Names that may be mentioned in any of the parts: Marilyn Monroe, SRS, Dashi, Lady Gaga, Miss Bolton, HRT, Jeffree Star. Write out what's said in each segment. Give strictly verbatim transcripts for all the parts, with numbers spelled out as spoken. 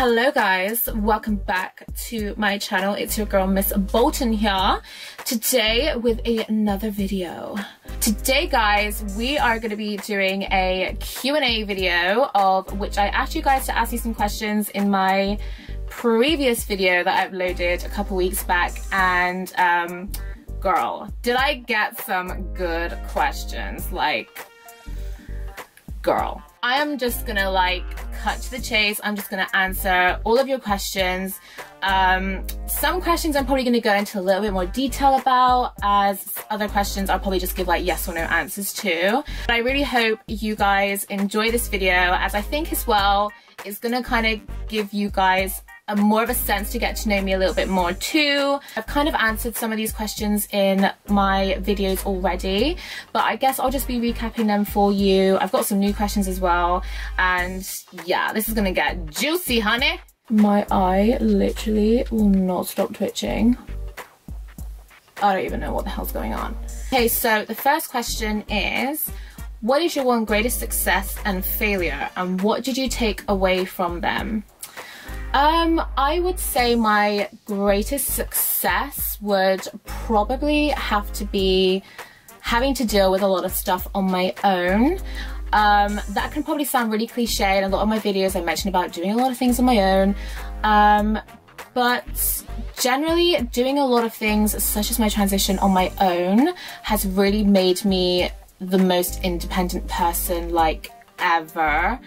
Hello guys, welcome back to my channel. It's your girl Miss Bolton here, today with a, another video. Today guys, we are going to be doing a Q and A video, of which I asked you guys to ask me some questions in my previous video that I uploaded a couple weeks back, and um girl, did I get some good questions. Like, girl, I am just gonna like cut to the chase. I'm just gonna answer all of your questions. Um, some questions I'm probably gonna go into a little bit more detail about, as other questions I'll probably just give like yes or no answers to. But I really hope you guys enjoy this video, as I think as well it's gonna kind of give you guys a more of a sense to get to know me a little bit more too. I've kind of answered some of these questions in my videos already, but I guess I'll just be recapping them for you. I've got some new questions as well, and yeah, this is gonna get juicy, honey. My eye literally will not stop twitching. I don't even know what the hell's going on. Okay, so the first question is, what is your one greatest success and failure, and what did you take away from them? Um, I would say my greatest success would probably have to be having to deal with a lot of stuff on my own. Um, that can probably sound really cliche, and a lot of my videos I mentioned about doing a lot of things on my own. Um, but generally doing a lot of things such as my transition on my own has really made me the most independent person like ever.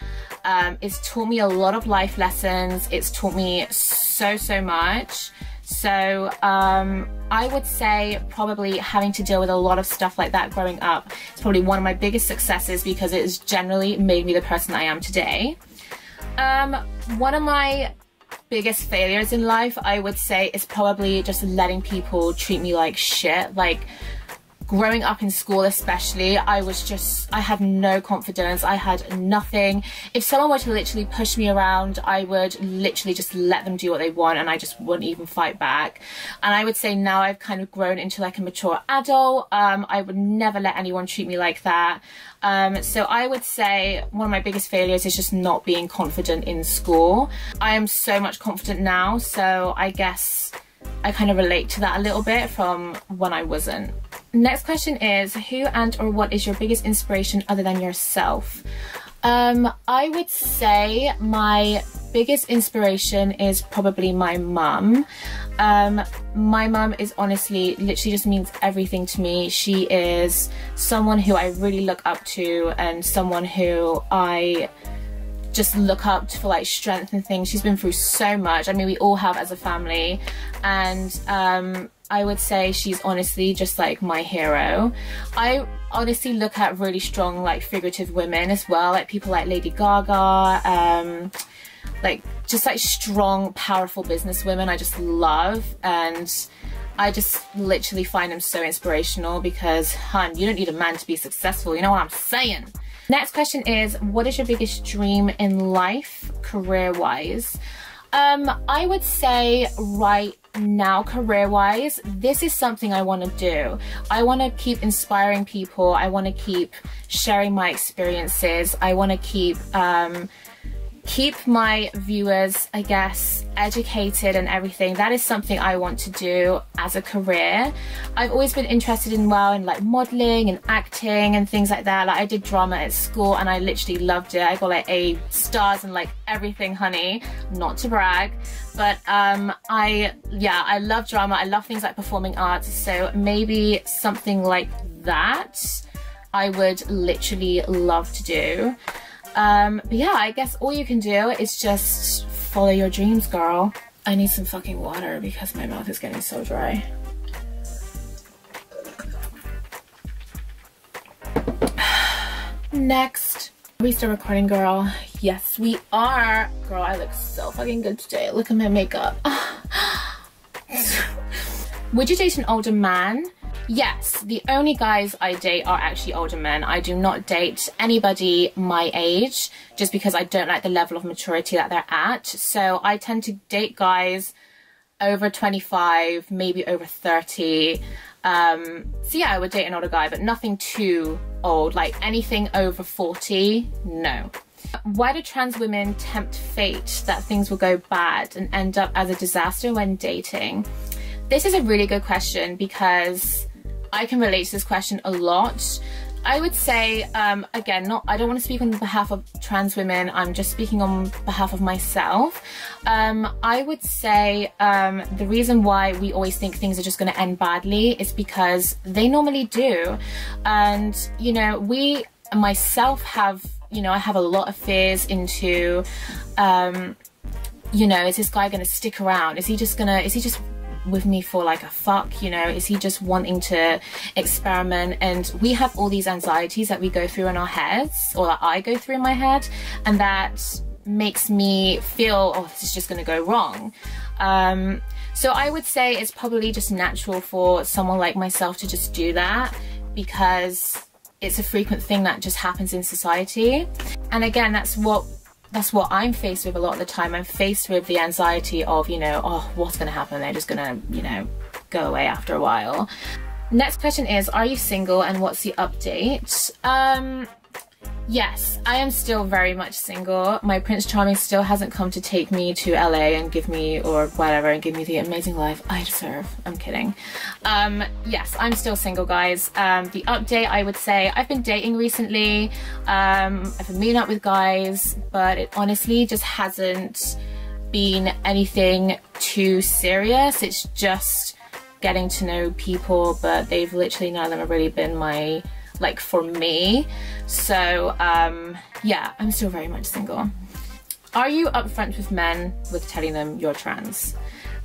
Um, it's taught me a lot of life lessons. It's taught me so, so much. So um, I would say probably having to deal with a lot of stuff like that growing up is probably one of my biggest successes, because it has generally made me the person I am today. Um, one of my biggest failures in life, I would say, is probably just letting people treat me like shit. Like, growing up in school especially, I was just, I had no confidence, I had nothing. If someone were to literally push me around, I would literally just let them do what they want, and I just wouldn't even fight back. And I would say now I've kind of grown into like a mature adult, um, I would never let anyone treat me like that. Um, so I would say one of my biggest failures is just not being confident in school. I am so much confident now, so I guess I kind of relate to that a little bit from when I wasn't. Next question is, who and or what is your biggest inspiration other than yourself? Um, I would say my biggest inspiration is probably my mum. Um, my mum is honestly, literally just means everything to me. She is someone who I really look up to, and someone who I just look up to for like strength and things. She's been through so much. I mean, we all have as a family, and um, I would say she's honestly just like my hero. I honestly look at really strong like figurative women as well, like people like Lady Gaga, um, like just like strong, powerful business women I just love, and I just literally find them so inspirational, because hun, you don't need a man to be successful, you know what I'm saying? Next question is, what is your biggest dream in life, career-wise? Um, I would say right now, career-wise, this is something I want to do. I want to keep inspiring people. I want to keep sharing my experiences. I want to keep um, keep my viewers, I guess, educated and everything. That is something I want to do as a career. I've always been interested in well in like modeling and acting and things like that. Like, I did drama at school and I literally loved it. I got like A stars and like everything, honey, not to brag, but um I yeah I love drama. I love things like performing arts, so maybe something like that I would literally love to do. Um, but yeah, I guess all you can do is just follow your dreams, girl. I need some fucking water because my mouth is getting so dry. Next. Are we still recording, girl? Yes, we are. Girl, I look so fucking good today. Look at my makeup. Would you date an older man? Yes, the only guys I date are actually older men. I do not date anybody my age, just because I don't like the level of maturity that they're at. So I tend to date guys over twenty-five, maybe over thirty. Um, so yeah, I would date an older guy, but nothing too old. Like anything over forty, no. Why do trans women tempt fate that things will go bad and end up as a disaster when dating? This is a really good question because I can relate to this question a lot. I would say, um, again, not, I don't want to speak on behalf of trans women, I'm just speaking on behalf of myself. Um, I would say um, the reason why we always think things are just going to end badly is because they normally do. And, you know, we, myself have, you know, I have a lot of fears into, um, you know, is this guy going to stick around? Is he just going to, is he just... with me for like a fuck, you know, is he just wanting to experiment? And we have all these anxieties that we go through in our heads, or that I go through in my head, and that makes me feel, oh, this is just gonna go wrong. Um, so I would say it's probably just natural for someone like myself to just do that, because it's a frequent thing that just happens in society. And again, that's what That's what I'm faced with a lot of the time. I'm faced with the anxiety of, you know, oh, what's going to happen? They're just going to, you know, go away after a while. Next question is, are you single and what's the update? Um, yes, I am still very much single. My Prince Charming still hasn't come to take me to L A and give me, or whatever, and give me the amazing life I deserve. I'm kidding. Um, yes, I'm still single, guys. Um, the update, I would say, I've been dating recently. Um, I've been meeting up with guys, but it honestly just hasn't been anything too serious. It's just getting to know people, but they've literally, none of them have really been my, like, for me. So um, yeah, I'm still very much single. Are you upfront with men with telling them you're trans?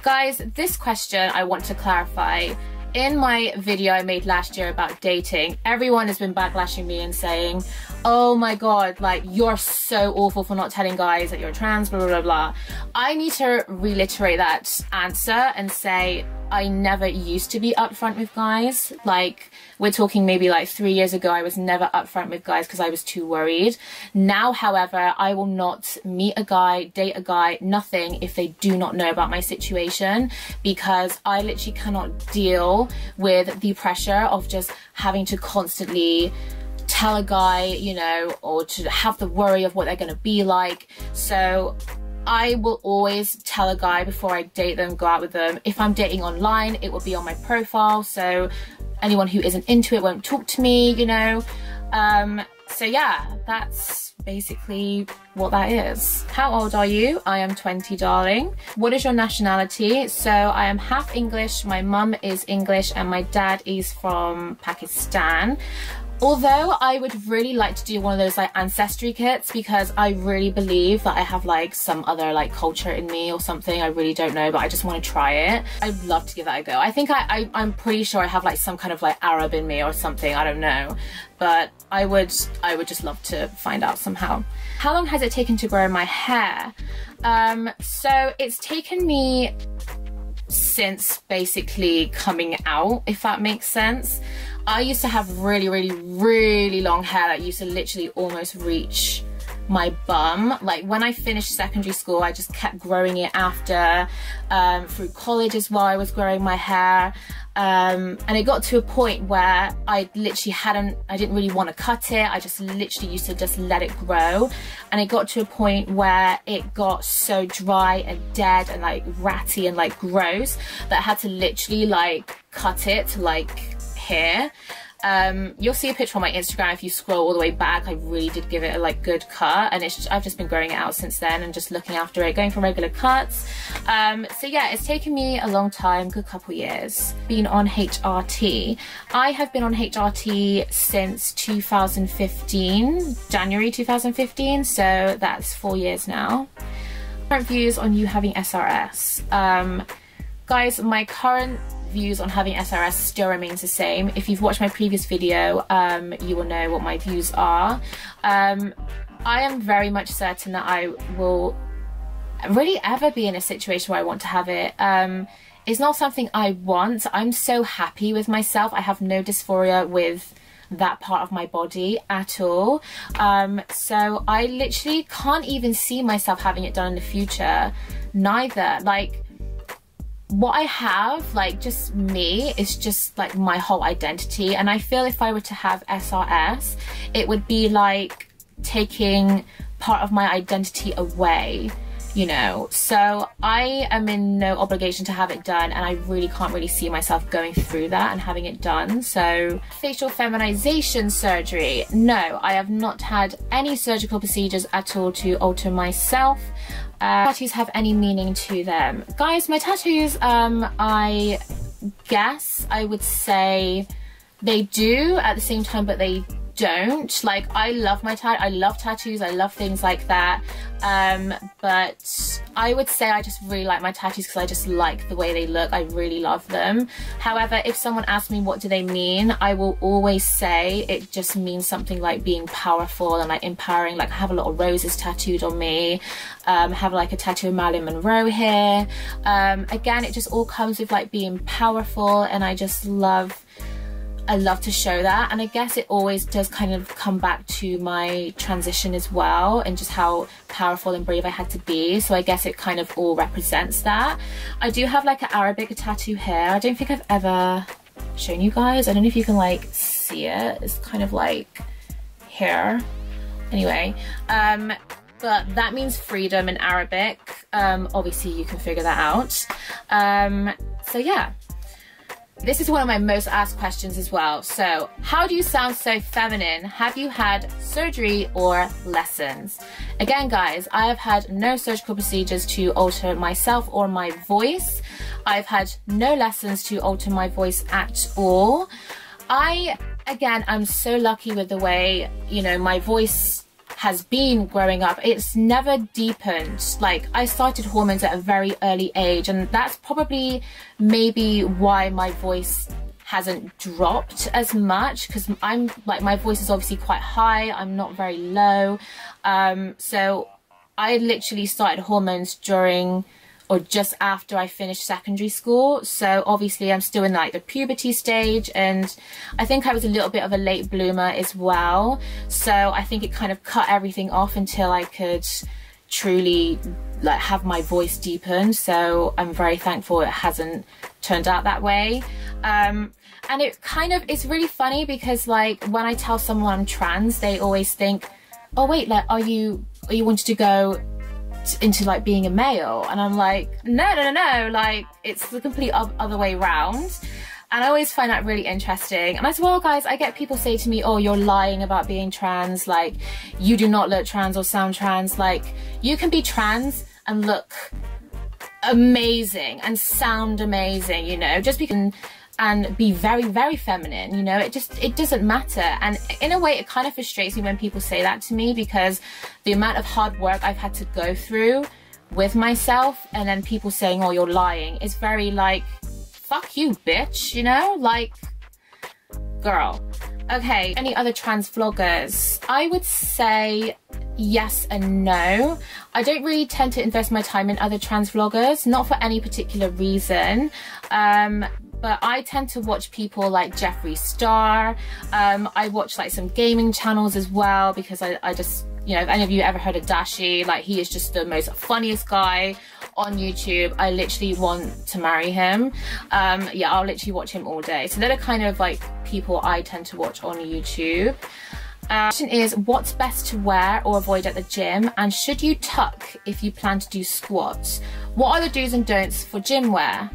Guys, this question I want to clarify. In my video I made last year about dating, everyone has been backlashing me and saying, oh my god, like, you're so awful for not telling guys that you're trans, blah, blah, blah, blah. I need to reiterate that answer and say, I never used to be upfront with guys. Like, we're talking maybe like three years ago, I was never upfront with guys because I was too worried. Now, however, I will not meet a guy, date a guy, nothing, if they do not know about my situation, because I literally cannot deal with the pressure of just having to constantly tell a guy, you know, or to have the worry of what they're going to be like. So I will always tell a guy before I date them, go out with them. If I'm dating online, it will be on my profile, so anyone who isn't into it won't talk to me, you know. Um, so yeah, that's basically what that is. How old are you? I am twenty, darling. What is your nationality? So I am half English, my mum is English, and my dad is from Pakistan. Although I would really like to do one of those like ancestry kits, because I really believe that I have like some other like culture in me or something. I really don't know, but I just want to try it. I'd love to give that a go. I think I, I, I'm pretty sure I have like some kind of like Arab in me or something, I don't know. But I would, I would just love to find out somehow. How long has it taken to grow my hair? Um, so it's taken me since basically coming out, if that makes sense. I used to have really, really, really long hair that used to literally almost reach my bum. Like, when I finished secondary school, I just kept growing it after. Um, through college as well, I was growing my hair. Um, and it got to a point where I literally hadn't, I didn't really want to cut it. I just literally used to just let it grow. And it got to a point where it got so dry and dead and like ratty and like gross that I had to literally like cut it to like here. Um, you'll see a picture on my Instagram if you scroll all the way back. I really did give it a like good cut, and it's just, I've just been growing it out since then and just looking after it, going for regular cuts. Um, so yeah, it's taken me a long time, good couple years. Been on H R T. I have been on H R T since two thousand fifteen, January two thousand fifteen, so that's four years now. Current views on you having S R S. Um, guys, my current views on having S R S still remains the same. If you've watched my previous video, um, you will know what my views are. Um, I am very much certain that I will really ever be in a situation where I want to have it. Um, it's not something I want. I'm so happy with myself. I have no dysphoria with that part of my body at all. Um, so I literally can't even see myself having it done in the future, neither. Like, what I have, like, just me, is just like my whole identity. And I feel if I were to have S R S, it would be like taking part of my identity away, you know. So I am in no obligation to have it done, and I really can't really see myself going through that and having it done. So facial feminization surgery, no, I have not had any surgical procedures at all to alter myself. Uh, tattoos have any meaning to them, guys? My tattoos, um I guess I would say they do at the same time, but they don't. Like, I love my tat I love tattoos, I love things like that, um but I would say I just really like my tattoos because I just like the way they look. I really love them. However, if someone asks me what do they mean, I will always say it just means something like being powerful and like empowering. Like, I have a lot of roses tattooed on me, um have like a tattoo of Marilyn Monroe here. Um again, it just all comes with like being powerful, and I just love I love to show that. And I guess it always does kind of come back to my transition as well, and just how powerful and brave I had to be. So I guess it kind of all represents that. I do have like an Arabic tattoo here. I don't think I've ever shown you guys. I don't know if you can like see it. It's kind of like here. Anyway, um, but that means freedom in Arabic. Um, obviously you can figure that out. Um, so yeah. This is one of my most asked questions as well. So, how do you sound so feminine? Have you had surgery or lessons? Again, guys, I have had no surgical procedures to alter myself or my voice. I've had no lessons to alter my voice at all. I, again, I'm so lucky with the way, you know, my voice has been growing up. It's never deepened. Like, I started hormones at a very early age, and that's probably maybe why my voice hasn't dropped as much, because I'm like, my voice is obviously quite high, I'm not very low. Um, so I literally started hormones during or just after I finished secondary school. So obviously I'm still in like the puberty stage, and I think I was a little bit of a late bloomer as well. So I think it kind of cut everything off until I could truly like have my voice deepened. So I'm very thankful it hasn't turned out that way. Um, and it kind of, it's really funny because like when I tell someone I'm trans, they always think, oh wait, like, are you, are you wanted to go into like being a male? And I'm like, no, no, no, no, like it's the complete other way around. And I always find that really interesting. And as well, guys, I get people say to me, oh, you're lying about being trans, like you do not look trans or sound trans. Like, you can be trans and look amazing and sound amazing, you know, just because, and be very, very feminine, you know. It just, it doesn't matter. And in a way, it kind of frustrates me when people say that to me, because the amount of hard work I've had to go through with myself, and then people saying, oh, you're lying, is very like, fuck you, bitch, you know, like, girl. Okay, any other trans vloggers? I would say yes and no. I don't really tend to invest my time in other trans vloggers, not for any particular reason. Um, But I tend to watch people like Jeffree Star. Um, I watch like some gaming channels as well, because I, I just, you know, if any of you ever heard of Dashi, like he is just the most funniest guy on YouTube. I literally want to marry him. Um, yeah, I'll literally watch him all day. So they're the kind of like people I tend to watch on YouTube. Uh, question is, what's best to wear or avoid at the gym, and should you tuck if you plan to do squats? What are the do's and don'ts for gym wear?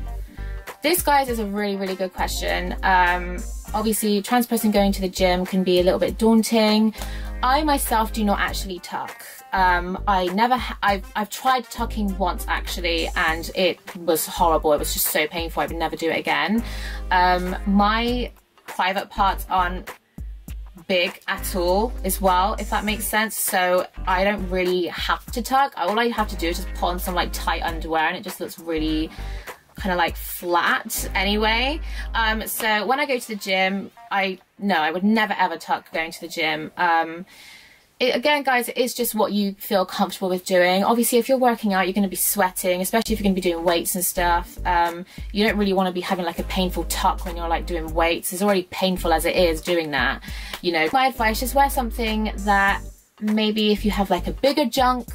This, guys, is a really, really good question. Um, obviously, a trans person going to the gym can be a little bit daunting. I myself do not actually tuck. Um, I never, ha I've, I've tried tucking once actually, and it was horrible. It was just so painful. I would never do it again. Um, my private parts aren't big at all as well, if that makes sense. So I don't really have to tuck. All I have to do is just put on some like tight underwear, and it just looks really kind of like flat anyway. Um, so when I go to the gym, I no, I would never ever tuck going to the gym. Um, it, again, guys, it's just what you feel comfortable with doing. Obviously, if you're working out, you're going to be sweating, especially if you're going to be doing weights and stuff. Um, you don't really want to be having like a painful tuck when you're like doing weights. It's already painful as it is doing that, you know. My advice, just wear something that maybe if you have like a bigger junk,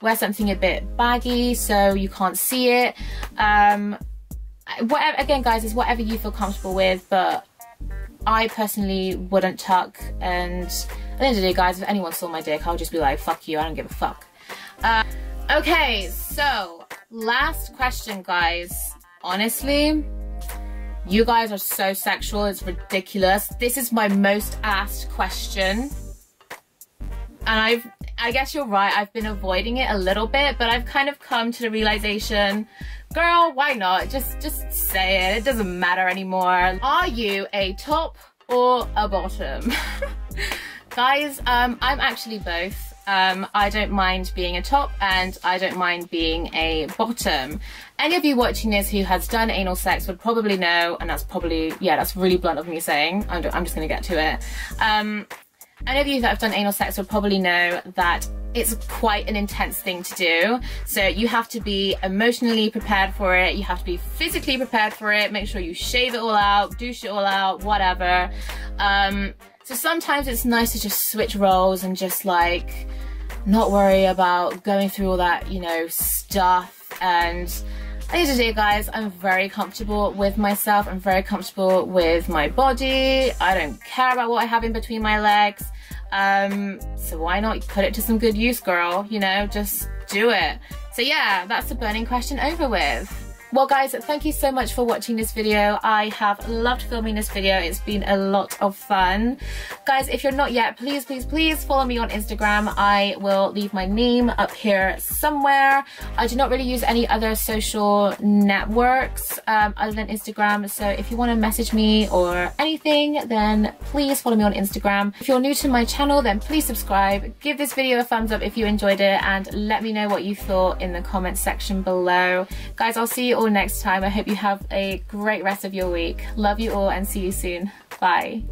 wear something a bit baggy so you can't see it. Um, whatever, again, guys, is whatever you feel comfortable with, but I personally wouldn't tuck, and At the end of the day, guys, if anyone saw my dick, I'll just be like, fuck you, I don't give a fuck. Uh, okay, so last question, guys. Honestly, you guys are so sexual, it's ridiculous. This is my most asked question. And I've, I guess you're right, I've been avoiding it a little bit, but I've kind of come to the realization, girl, why not? Just, just say it, it doesn't matter anymore. Are you a top or a bottom? Guys, um, I'm actually both. Um, I don't mind being a top and I don't mind being a bottom. Any of you watching this who has done anal sex would probably know, and that's probably, yeah, that's really blunt of me saying, I'm, I'm just gonna get to it. Um, Any of you that have done anal sex will probably know that it's quite an intense thing to do. So you have to be emotionally prepared for it. You have to be physically prepared for it. Make sure you shave it all out, douche it all out, whatever. Um, so sometimes it's nice to just switch roles and just like not worry about going through all that, you know, stuff. And at the end of the day, guys, I'm very comfortable with myself. I'm very comfortable with my body. I don't care about what I have in between my legs. Um, so why not put it to some good use, girl? You know, just do it. So yeah, that's the burning question over with. Well, guys, thank you so much for watching this video. I have loved filming this video. It's been a lot of fun. Guys, if you're not yet, please, please, please follow me on Instagram. I will leave my name up here somewhere. I do not really use any other social networks um, other than Instagram. So if you want to message me or anything, then please follow me on Instagram. If you're new to my channel, then please subscribe. Give this video a thumbs up if you enjoyed it, and let me know what you thought in the comments section below. Guys, I'll see you all next time. I hope you have a great rest of your week. Love you all and see you soon. Bye.